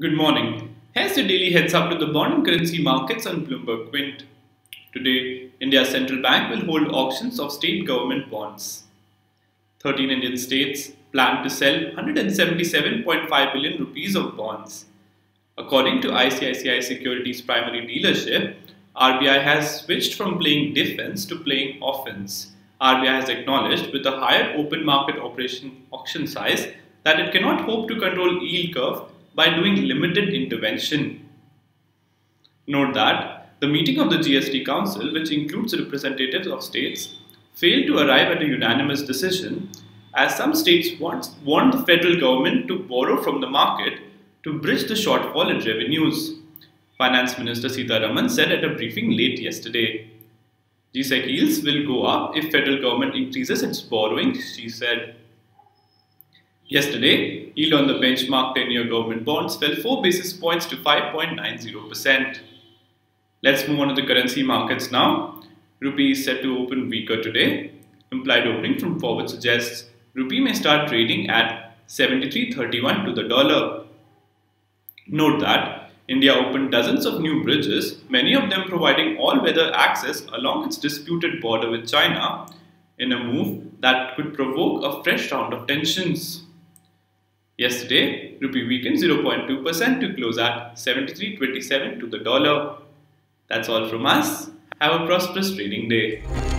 Good morning. Here's the daily heads up to the bond and currency markets on Bloomberg Quint. Today, India's central bank will hold auctions of state government bonds. 13 Indian states plan to sell 177.5 billion rupees of bonds. According to ICICI Securities primary dealership, RBI has switched from playing defense to playing offense. RBI has acknowledged with a higher open market auction size that it cannot hope to control yield curve by doing limited intervention. Note that the meeting of the GST Council, which includes representatives of states, failed to arrive at a unanimous decision as some states want the federal government to borrow from the market to bridge the shortfall in revenues. Finance Minister Sitharaman said at a briefing late yesterday. GSEC yields will go up if federal government increases its borrowing, she said. Yesterday, yield on the benchmark 10-year government bonds fell 4 basis points to 5.90%. Let's move on to the currency markets now. Rupee is set to open weaker today. Implied opening from forward suggests rupee may start trading at 73.31 to the dollar. Note that India opened dozens of new bridges, many of them providing all-weather access along its disputed border with China, in a move that could provoke a fresh round of tensions. Yesterday, rupee weakened 0.2% to close at 73.27 to the dollar. That's all from us. Have a prosperous trading day.